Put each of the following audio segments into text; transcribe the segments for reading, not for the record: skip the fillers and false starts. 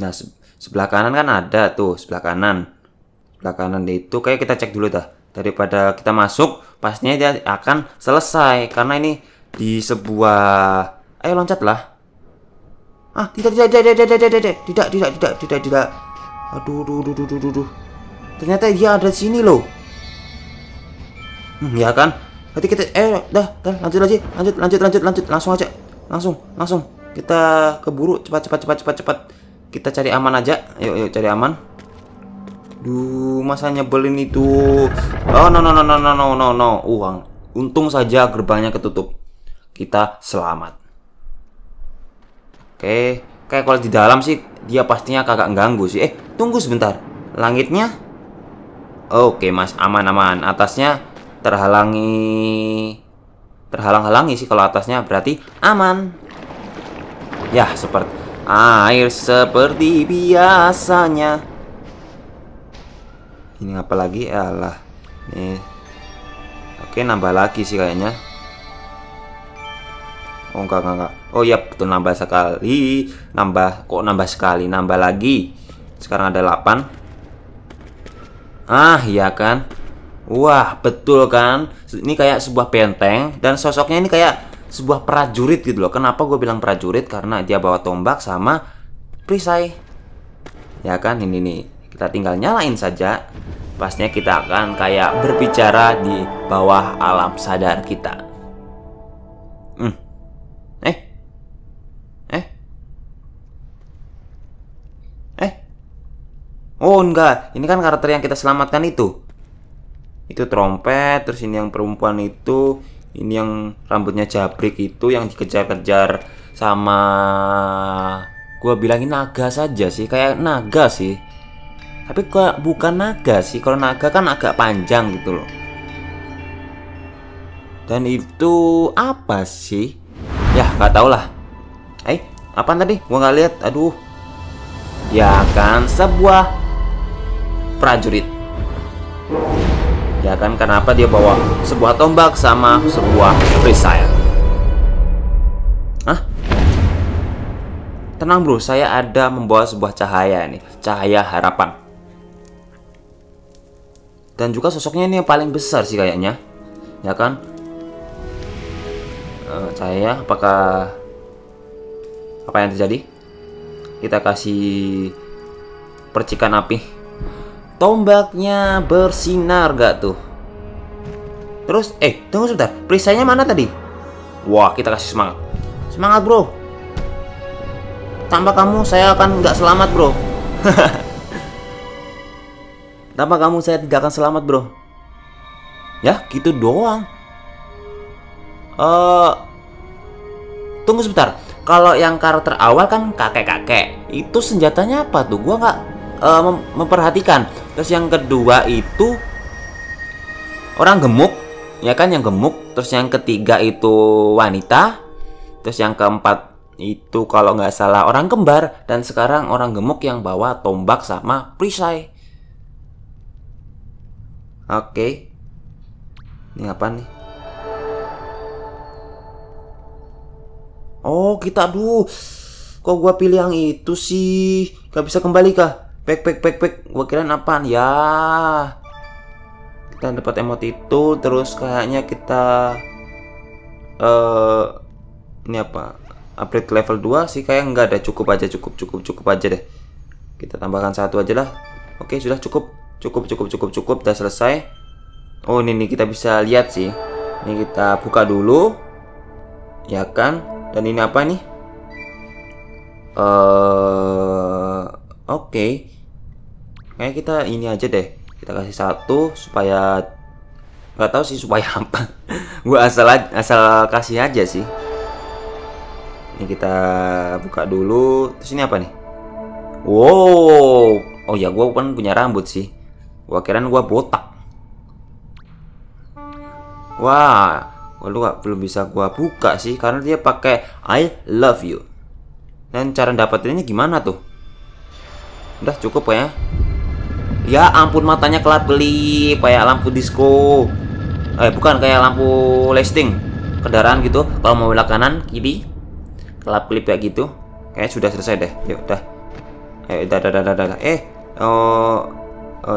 Nah, sebelah kanan kan ada tuh, sebelah kanan. Sebelah kanan itu kayak kita cek dulu dah. Daripada kita masuk, pastinya dia akan selesai karena ini di sebuah, ayo loncatlah. Ah, tidak. Aduh. Ternyata dia ada di sini loh. Ya kan? Berarti kita dah lanjut langsung aja. Kita keburu, cepat. Kita cari aman aja. Yuk cari aman. Duh, masa nyebelin itu. Oh, no. Uang. Untung saja gerbangnya ketutup. Kita selamat. Oke, kayak kalau di dalam sih dia pastinya kagak ganggu sih. Tunggu sebentar. Langitnya? Oke, Mas, aman-aman. Atasnya terhalang-halangi sih kalau atasnya, berarti aman. Ya, seperti air seperti biasanya. Ini apa lagi? Alah. Nih. Oke, nambah lagi sih kayaknya. Oh, enggak. Oh iya, betul, nambah sekali. Nambah lagi. Sekarang ada 8. Ah, iya kan? Wah, betul kan? Ini kayak sebuah benteng dan sosoknya ini kayak sebuah prajurit gitu loh. Kenapa gue bilang prajurit? Karena dia bawa tombak sama perisai. Ya kan, ini nih. Kita tinggal nyalain saja. Pastinya kita akan kayak berbicara di bawah alam sadar kita. Oh enggak, ini kan karakter yang kita selamatkan itu. Itu trompet, terus ini yang perempuan itu, ini yang rambutnya jabrik itu yang dikejar-kejar sama, gua bilangin naga saja sih, kayak naga sih. Tapi gua bukan naga sih, kalau naga kan agak panjang gitu loh. Dan itu apa sih? Yah, gak tau lah. Apaan tadi? Gua nggak lihat. Aduh. Ya kan, sebuah prajurit. Ya kan, kenapa dia bawa sebuah tombak sama sebuah perisai? Hah? Tenang bro, saya ada membawa sebuah cahaya nih, cahaya harapan. Dan juga sosoknya ini yang paling besar sih kayaknya. Ya kan? Cahaya, apakah apa yang terjadi? Kita kasih percikan api. Tombaknya bersinar gak tuh? Terus, tunggu sebentar. Perisainya mana tadi? Wah, kita kasih semangat. Semangat bro. Tanpa kamu saya akan nggak selamat bro. Tanpa kamu saya tidak akan selamat bro. Ya, gitu doang. Tunggu sebentar. Kalau yang karakter awal kan kakek-kakek. Itu senjatanya apa tuh? Gua nggak memperhatikan. Terus yang kedua itu orang gemuk, ya kan, yang gemuk. Terus yang ketiga itu wanita. Terus yang keempat itu kalau nggak salah orang kembar. Dan sekarang orang gemuk yang bawa tombak sama perisai. Oke. Ini apa nih? Oh, kita aduh. Kok gua pilih yang itu sih? Gak bisa kembali kah? Pek. Gua kirain apaan ya. Kita dapat emot itu. Terus kayaknya kita ini apa? Upgrade level 2 sih. Kayak nggak ada, cukup aja deh. Kita tambahkan 1 aja lah. Oke, sudah cukup. Udah selesai. Oh, ini nih kita bisa lihat sih. Ini kita buka dulu. Ya kan? Dan ini apa nih? Oke. Kayak kita ini aja deh. Kita kasih 1 supaya nggak tahu sih supaya apa. Gua asal kasih aja sih. Ini kita buka dulu. Terus ini apa nih? Wow. Oh ya, gua kan punya rambut sih. Gua kirain gua botak. Wah, lu gak belum bisa gua buka sih karena dia pakai I love you. Dan cara dapetinnya gimana tuh? Udah cukup ya. Ya ampun, matanya kelap kelip kayak lampu disco. Bukan, kayak lampu listing kendaraan gitu. Kalau mau belok kanan, kiri. Kelap kelip kayak gitu. Kayaknya sudah selesai deh. Yuk, udah.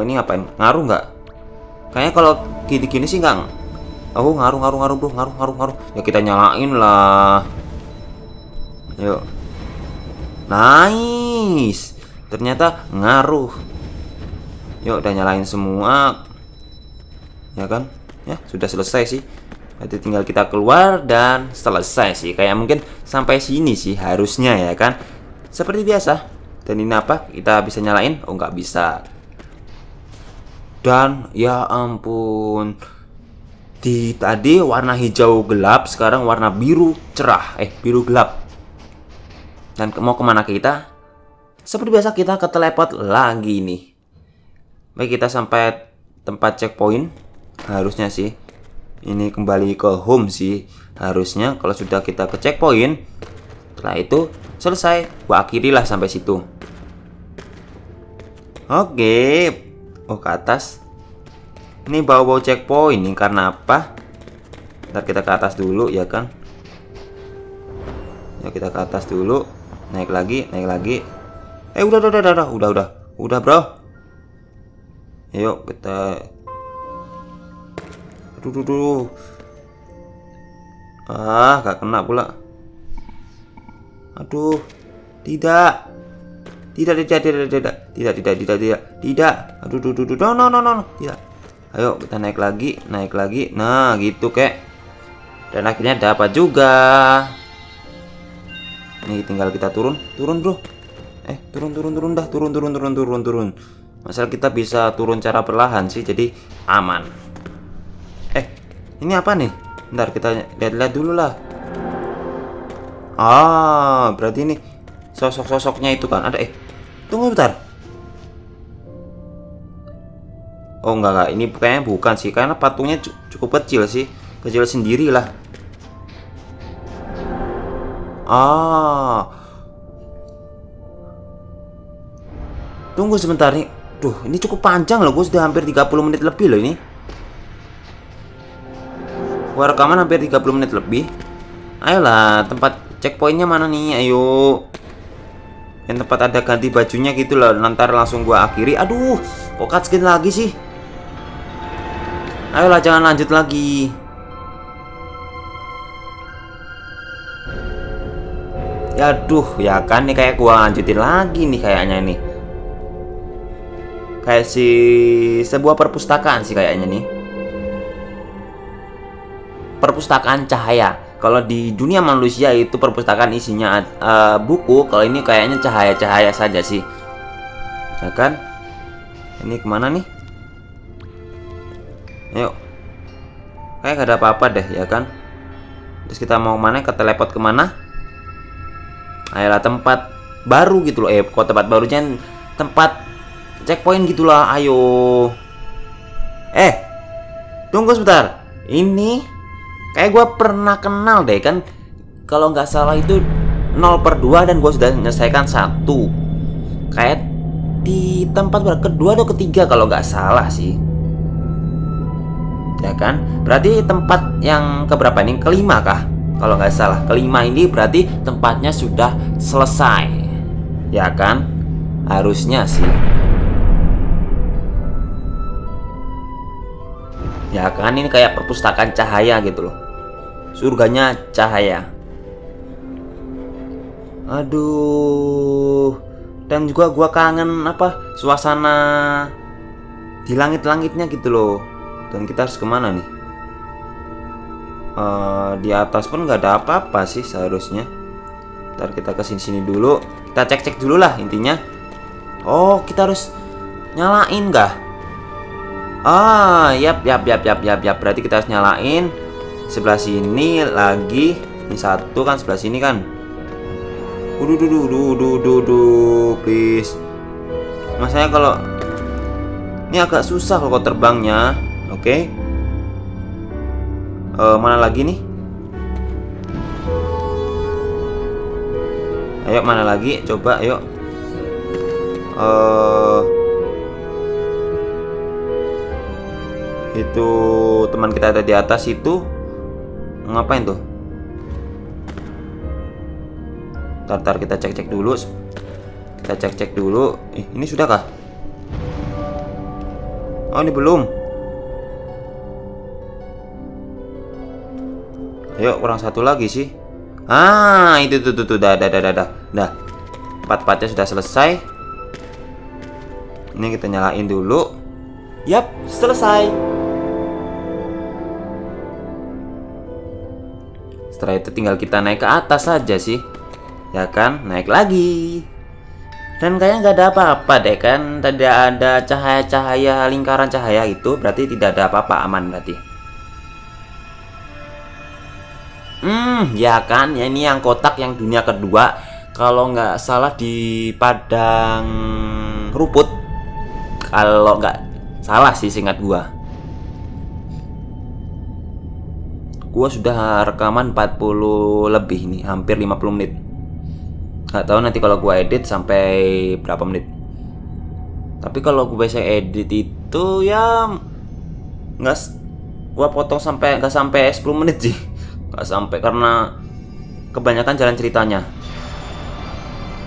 Ini ngapain? Ngaruh nggak? Kayaknya kalau gini-gini sih nggak. Oh, ngaruh bro, ngaruh. Ya kita nyalain lah. Yuk. Nice. Ternyata ngaruh. Yuk, udah nyalain semua. Ya kan? Ya, sudah selesai sih. Nanti tinggal kita keluar dan selesai sih. Kayak mungkin sampai sini sih harusnya, ya kan? Seperti biasa. Dan ini apa? Kita bisa nyalain? Oh, nggak bisa. Dan ya ampun, di tadi warna hijau gelap, sekarang warna biru cerah, biru gelap. Dan mau kemana kita? Seperti biasa kita ketelepot lagi nih. Baik, kita sampai tempat checkpoint harusnya sih. Ini kembali ke home sih harusnya. Kalau sudah kita ke checkpoint, setelah itu selesai. Gua akhirilah sampai situ. Oke. Oh, ke atas. Ini bau-bau checkpoint ini karena apa? Ntar kita ke atas dulu, ya kan? Ya, kita ke atas dulu. Naik lagi. Udah, bro. Ayo kita. Aduh. Ah, gak kena pula. Aduh. Tidak. Aduh. No. Tidak. Ayo kita naik lagi. Nah, gitu kek. Dan akhirnya dapat juga. Nih tinggal kita turun, bro. Turun. Masalah kita bisa turun cara perlahan sih, jadi aman. Ini apa nih? Ntar kita lihat-lihat dulu lah. Ah, berarti ini sosok-sosoknya itu kan ada. Tunggu bentar. Oh, enggak. Ini kayaknya bukan sih. Karena patungnya cukup kecil sih. Kecil sendirilah. Ah. Tunggu sebentar nih. Duh, ini cukup panjang loh. Gue sudah hampir 30 menit lebih loh ini. Gue rekaman hampir 30 menit lebih. Ayolah, tempat checkpointnya mana nih? Ayo. Yang tempat ada ganti bajunya gitu loh. Nanti langsung gua akhiri. Aduh, kok cutscene lagi sih? Ayolah, jangan lanjut lagi. Yaduh, ya kan nih kayak gua lanjutin lagi nih kayaknya nih. Kayak si sebuah perpustakaan sih kayaknya nih. Perpustakaan cahaya. Kalau di dunia manusia itu perpustakaan isinya buku, kalau ini kayaknya cahaya-cahaya saja sih, ya kan? Ini kemana nih? Ayo, kayak gak ada apa-apa deh, ya kan? Terus kita mau kemana? Ke teleport kemana? Ayolah, tempat baru gitu loh. Kok tempat barunya tempat checkpoint gitulah. Ayo. Tunggu sebentar. Ini kayak gue pernah kenal deh kan. Kalau nggak salah itu 0/2 dan gue sudah menyelesaikan 1. Kayak di tempat kedua atau ketiga kalau nggak salah sih. Ya kan? Berarti tempat yang keberapa ini? Kelima kah? Kalau nggak salah kelima ini berarti tempatnya sudah selesai. Ya kan? Harusnya sih. Ya kan? Ini kayak perpustakaan cahaya gitu loh. Surganya cahaya. Aduh. Dan juga gua kangen apa suasana di langit-langitnya gitu loh. Dan kita harus kemana nih? Di atas pun nggak ada apa-apa sih seharusnya. Ntar kita ke sini dulu. Kita cek dulu lah intinya. Oh, kita harus nyalain nggak? Ah, yap. Berarti kita harus nyalain. Sebelah sini lagi. Ini satu kan sebelah sini kan. Please. Masanya kalau ini agak susah kalau terbangnya. Oke. Mana lagi nih? Ayo mana lagi? Coba ayo. Itu teman kita ada di atas itu. Ngapain tuh? Ntar kita cek dulu. Kita cek-cek dulu. Ini sudahkah? Oh, ini belum. Ayo, kurang satu lagi sih. Ah, itu tuh. Dah. Part-partnya sudah selesai. Ini kita nyalain dulu. Yap, selesai. Setelah itu tinggal kita naik ke atas saja sih. Ya kan, naik lagi. Dan kayaknya nggak ada apa-apa deh kan. Tadi ada cahaya-cahaya, lingkaran cahaya itu. Berarti tidak ada apa-apa, aman berarti. Ya kan, ya ini yang kotak yang dunia kedua. Kalau nggak salah di padang rumput. Kalau nggak salah sih seingat gua. Gua sudah rekaman 40 lebih nih, hampir 50 menit. Gak tahu nanti kalau gua edit sampai berapa menit. Tapi kalau gua bisa edit itu ya nggak, gua potong sampai nggak sampai 10 menit sih. Nggak sampai karena kebanyakan jalan ceritanya.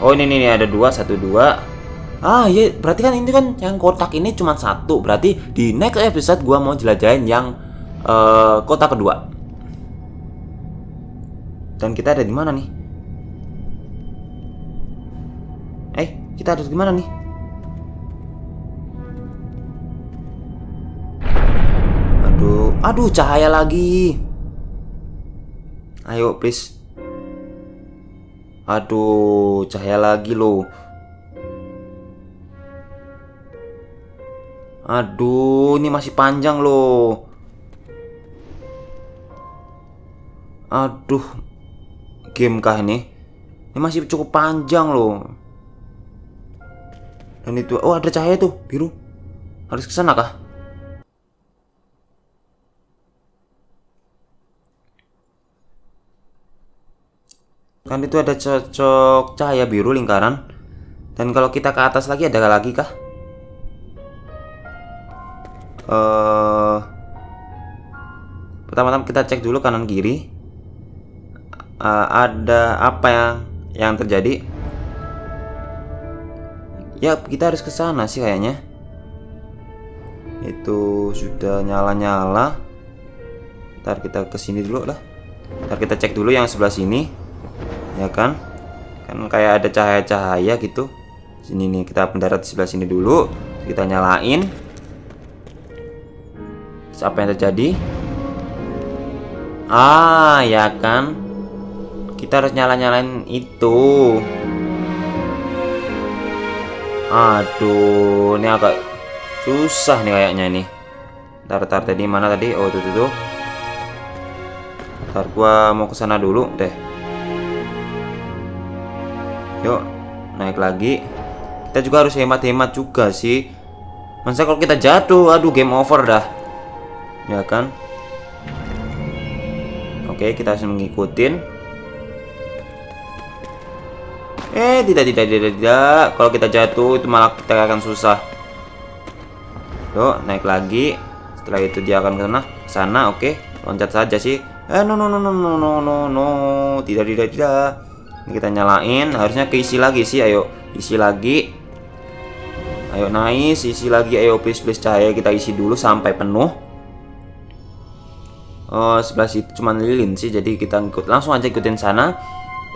Oh ini ada 2, 1, 2. Ah ya berarti kan ini kan yang kotak ini cuma satu. Berarti di next episode gua mau jelajahin yang kotak kedua. Dan kita ada di mana nih? Kita harus gimana nih? Aduh, cahaya lagi. Ayo, please. Aduh, cahaya lagi loh. Aduh, ini masih panjang loh. Aduh, game kah ini? Ini masih cukup panjang loh. Dan itu, oh ada cahaya tuh, biru. Harus ke sana kah? Kan itu ada cocok cahaya biru lingkaran. Dan kalau kita ke atas lagi, ada lagi kah? Pertama-tama kita cek dulu kanan kiri. Ada apa yang terjadi? Ya, kita harus ke sana sih kayaknya. Itu sudah nyala-nyala. Ntar kita ke sini dulu lah. Ntar kita cek dulu yang sebelah sini. Ya kan? Kan kayak ada cahaya-cahaya gitu. Sini nih, kita mendarat di sebelah sini dulu. Kita nyalain. Terus apa yang terjadi? Ah, ya kan? Kita harus nyala-nyalain itu. Aduh, ini agak susah nih kayaknya ini. Ntar tadi mana tadi? Oh, tuh. Ntar gua mau ke sana dulu deh. Yuk, naik lagi. Kita juga harus hemat-hemat juga sih. Masa kalau kita jatuh, aduh game over dah. Ya kan? Oke, kita harus mengikutin. Tidak. Kalau kita jatuh itu malah kita akan susah. Yuk, naik lagi. Setelah itu dia akan ke sana. Oke, loncat saja sih. No. Tidak. Ini kita nyalain. Harusnya keisi lagi sih. Ayo, isi lagi. Ayo, nice. Isi lagi. Ayo, please cahaya kita isi dulu sampai penuh. Oh, sebelah situ cuma lilin sih. Jadi kita langsung aja ikutin sana.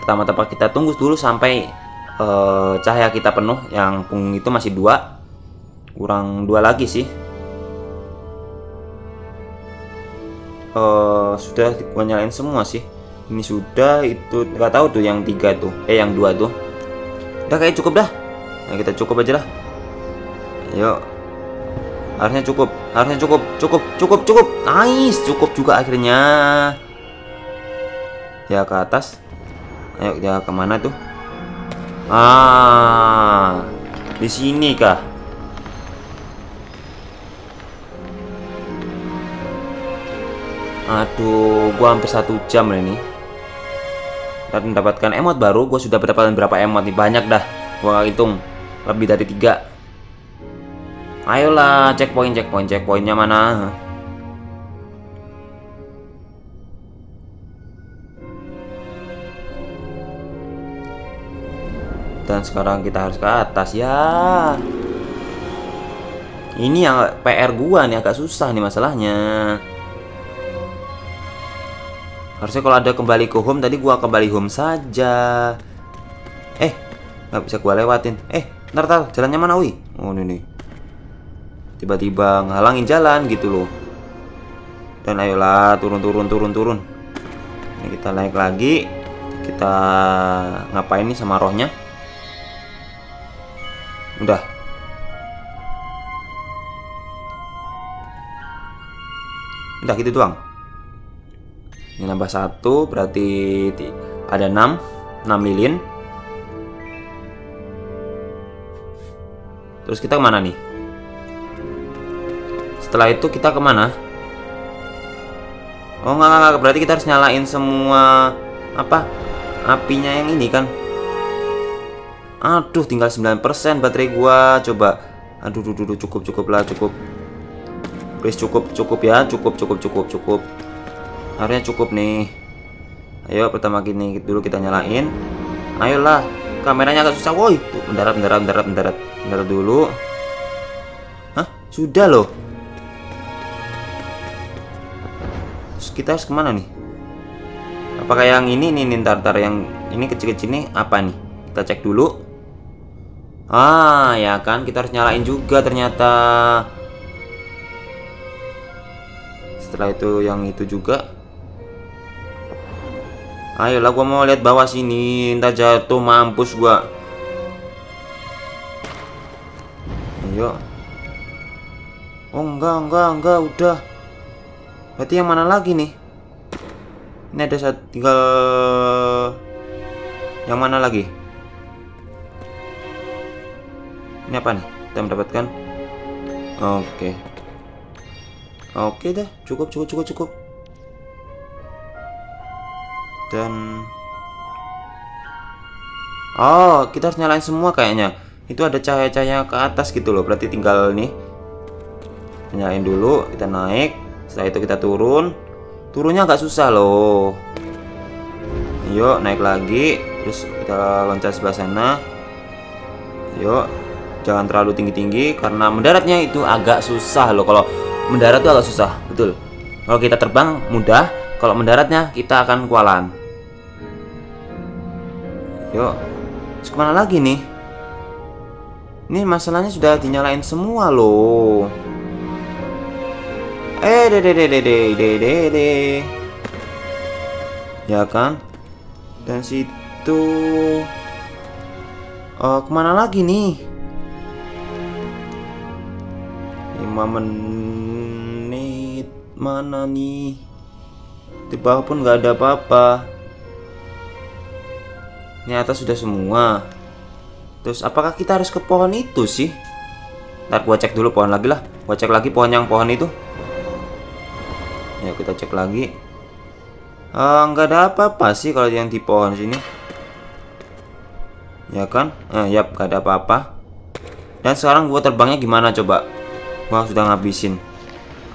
Pertama-tama kita tunggu dulu sampai cahaya kita penuh. Yang punggung itu masih 2. Kurang 2 lagi sih. Sudah gua nyalain semua sih. Ini sudah itu. Gak tahu tuh yang 3 tuh. Yang 2 tuh. Udah kayak cukup dah. Nah, kita cukup aja lah. Yuk. Harusnya cukup. Cukup. Nice. Cukup juga akhirnya. Ya ke atas. Ayo dia kemana tuh? Ah, di sini kah? Aduh, gua hampir 1 jam ini. Dan mendapatkan emot baru. Gua sudah mendapatkan berapa emot nih? Banyak dah. Gua hitung lebih dari 3. Ayolah, checkpointnya mana? dan sekarang kita harus ke atas ya. Ini yang PR gua nih, agak susah nih masalahnya. Harusnya kalau ada kembali ke home tadi, gua kembali home saja. Eh, nggak bisa gua lewatin. Eh, ntar jalannya mana wi? Oh ini nih. Tiba-tiba ngehalangin jalan gitu loh. Dan ayolah turun. Ini kita naik lagi. Kita ngapain nih sama rohnya? Udah. Udah gitu doang. Ini nambah 1 berarti ada 6 lilin. Terus kita kemana nih? Setelah itu kita kemana? Oh nggak, berarti kita harus nyalain semua apa apinya yang ini kan? Aduh, tinggal 9% baterai gua. Coba, aduh, cukup lah. Please, cukup ya. Harusnya cukup nih. Ayo pertama gini dulu kita nyalain. Ayolah, kameranya agak susah woi. Mendarat dulu. Hah, sudah loh. Terus kita harus kemana nih? Apakah yang ini ntar yang ini kecil-kecil nih apa nih? Kita cek dulu. Ah, ya kan kita harus nyalain juga ternyata. Setelah itu yang itu juga. Ayolah, gua mau lihat bawah sini. Ntar jatuh mampus gua. Ayo. Oh enggak, udah. Berarti yang mana lagi nih? Ini ada tinggal yang mana lagi? Ini apa nih? Kita mendapatkan. Oke deh, cukup. Dan oh, kita harus nyalain semua kayaknya. Itu ada cahaya-cahaya ke atas gitu loh. Berarti tinggal nih nyalain dulu, kita naik. Setelah itu kita turun. Turunnya agak susah loh. Yuk, naik lagi. Terus kita loncat sebelah sana. Yuk, jangan terlalu tinggi-tinggi karena mendaratnya itu agak susah loh. Kalau mendarat tuh agak susah, betul. Kalau kita terbang mudah, kalau mendaratnya kita akan kualan. Yuk, terus kemana lagi nih? Ini masalahnya sudah dinyalain semua loh. Ya kan? Dan situ, kemana lagi nih? 5 menit mana nih? Di bawah pun nggak ada apa-apa. Ini atas sudah semua. Terus apakah kita harus ke pohon itu sih? Ntar gua cek dulu pohon lagi lah. Gua cek lagi pohon itu. Ya kita cek lagi. Nggak ada apa-apa sih kalau yang di pohon sini. Ya kan? Yap, nggak ada apa-apa. Dan sekarang gua terbangnya gimana coba? Wah, sudah ngabisin.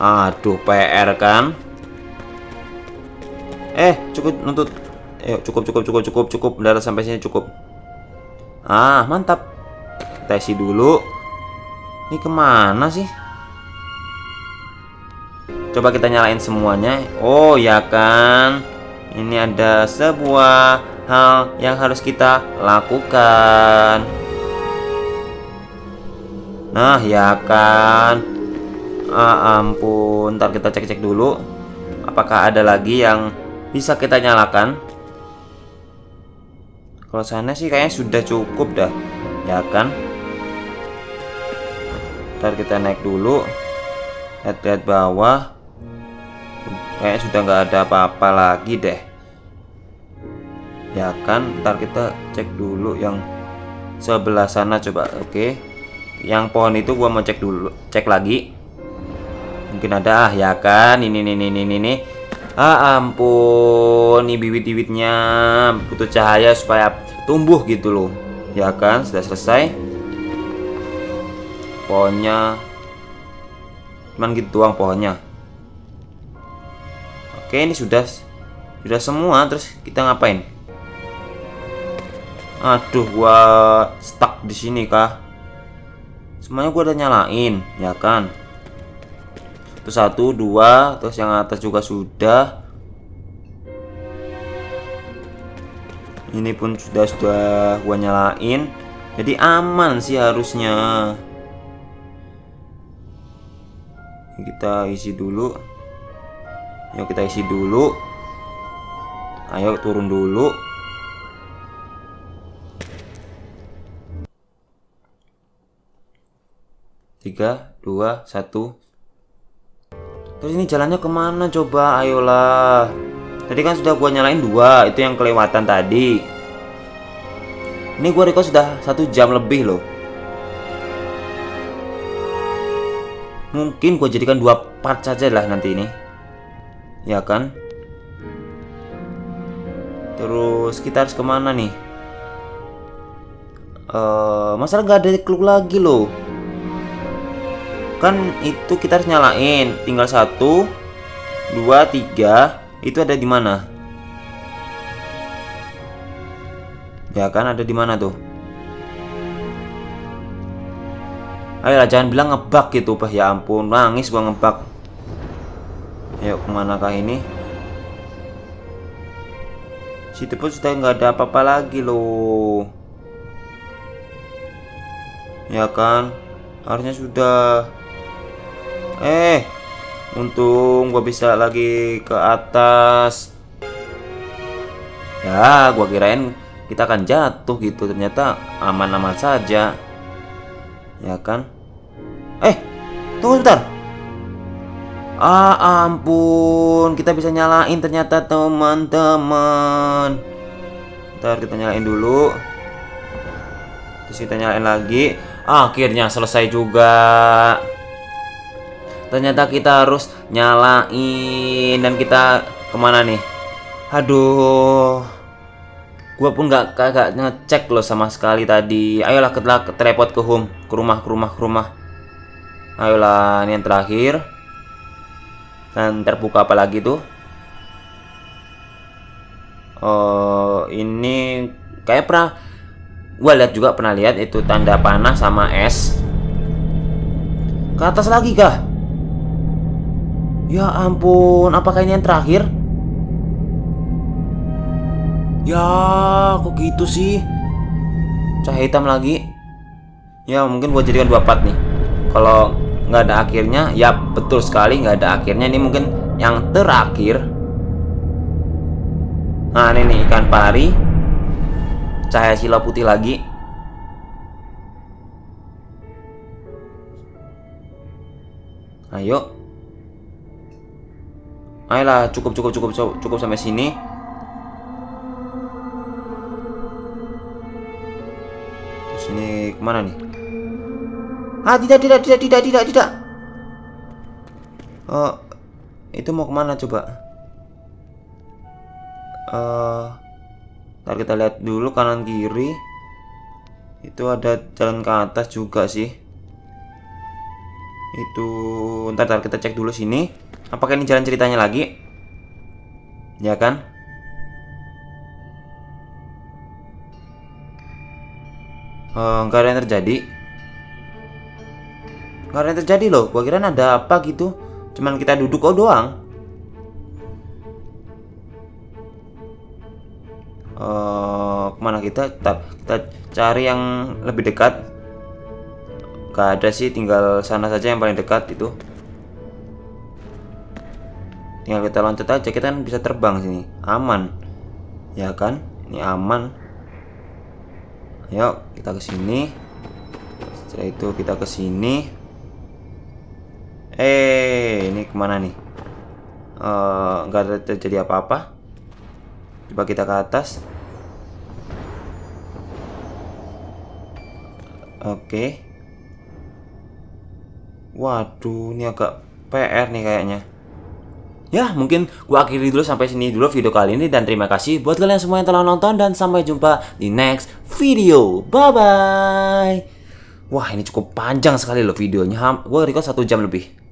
Aduh, PR kan. Cukup nuntut. Ayo, cukup. Mendarat sampai sini cukup. Ah, mantap. Kita isi dulu. Ini kemana sih? Coba kita nyalain semuanya. Oh, ya kan? Ini ada sebuah hal yang harus kita lakukan. Nah, ya kan. Ampun, ntar kita cek-cek dulu. Apakah ada lagi yang bisa kita nyalakan? Kalau sana sih kayaknya sudah cukup dah. Ya kan? Ntar kita naik dulu. Lihat-lihat bawah. Kayaknya sudah nggak ada apa-apa lagi deh. Ya kan? Ntar kita cek dulu yang sebelah sana coba. Oke. Yang pohon itu gua mau cek dulu, cek lagi. Mungkin ada, ya kan? Ini. Ah ampun, ini bibit-bibitnya butuh cahaya supaya tumbuh gitu loh. Ya kan, sudah selesai. Pohonnya cuman gitu doang pohonnya. Oke, ini sudah semua. Terus kita ngapain? Aduh, gua stuck di sini kah? Semuanya gua udah nyalain, ya kan? Terus 1, 2, terus yang atas juga sudah. Ini pun sudah gua nyalain. Jadi aman sih harusnya. Kita isi dulu. Yuk kita isi dulu. Ayo turun dulu. Tiga, dua, satu. Terus ini jalannya kemana coba? Ayolah. Tadi kan sudah gua nyalain 2, itu yang kelewatan tadi. Ini gua record sudah 1 jam lebih loh. Mungkin gua jadikan 2 part saja lah nanti ini, ya kan? Terus kita harus kemana nih? Masalah nggak ada clue lagi loh. Kan itu kita harus nyalain. Tinggal 1, 2, 3. Itu ada di mana? Ya kan, ada di mana tuh? Ayolah, jangan bilang ngebug gitu, Pak. Ya ampun, nangis gua ngebug. Ayo, kemanakah ini? Situ pun sudah nggak ada apa-apa lagi loh. Ya kan, harusnya sudah. Untung gue bisa lagi ke atas. Ya, gue kirain kita akan jatuh gitu. Ternyata aman-aman saja. Ya kan? Tunggu sebentar. Ah, ampun. Kita bisa nyalain ternyata, teman-teman. Ntar kita nyalain dulu. Terus kita nyalain lagi. Akhirnya selesai juga. Ternyata kita harus nyalain. Dan kita kemana nih? Aduh, gua pun gak ngecek loh sama sekali tadi. Ayolah ke teleport ke home. Ke rumah. Ayolah, ini yang terakhir. Dan terbuka apa lagi tuh? Ini kayak pernah gua lihat juga, pernah lihat itu tanda panah sama es. Ke atas lagi kah? Ya ampun, apakah ini yang terakhir? Ya, kok gitu sih? Cahaya hitam lagi. Ya, mungkin gua jadikan 2 part nih. Kalau nggak ada akhirnya, ya betul sekali nggak ada akhirnya. Ini mungkin yang terakhir. Nah, ini nih, ikan pari. Cahaya silau putih lagi. Ayo. Ayolah, cukup sampai sini. Terus ini kemana nih? Ah, tidak. Itu mau kemana coba? Ntar kita lihat dulu kanan kiri. Itu ada jalan ke atas juga sih. Itu ntar kita cek dulu sini. Apakah ini jalan ceritanya lagi? Ya kan? Nggak ada yang terjadi. Nggak ada yang terjadi loh. Gua kira ada apa gitu. Cuman kita duduk doang. Kemana kita? Kita cari yang lebih dekat. Nggak ada sih. Tinggal sana saja yang paling dekat itu. Tinggal kita loncat aja, kita kan bisa terbang sini. Aman. Ya kan? Ini aman. Ayo, kita ke sini. Setelah itu kita ke sini. Ini kemana nih? Nggak ada terjadi apa-apa. Coba kita ke atas. Oke. Waduh, ini agak PR nih kayaknya. Ya, mungkin gua akhiri dulu sampai sini dulu video kali ini, dan terima kasih buat kalian semua yang telah nonton, dan sampai jumpa di next video. Bye bye. Wah, ini cukup panjang sekali loh videonya. Gua record 1 jam lebih.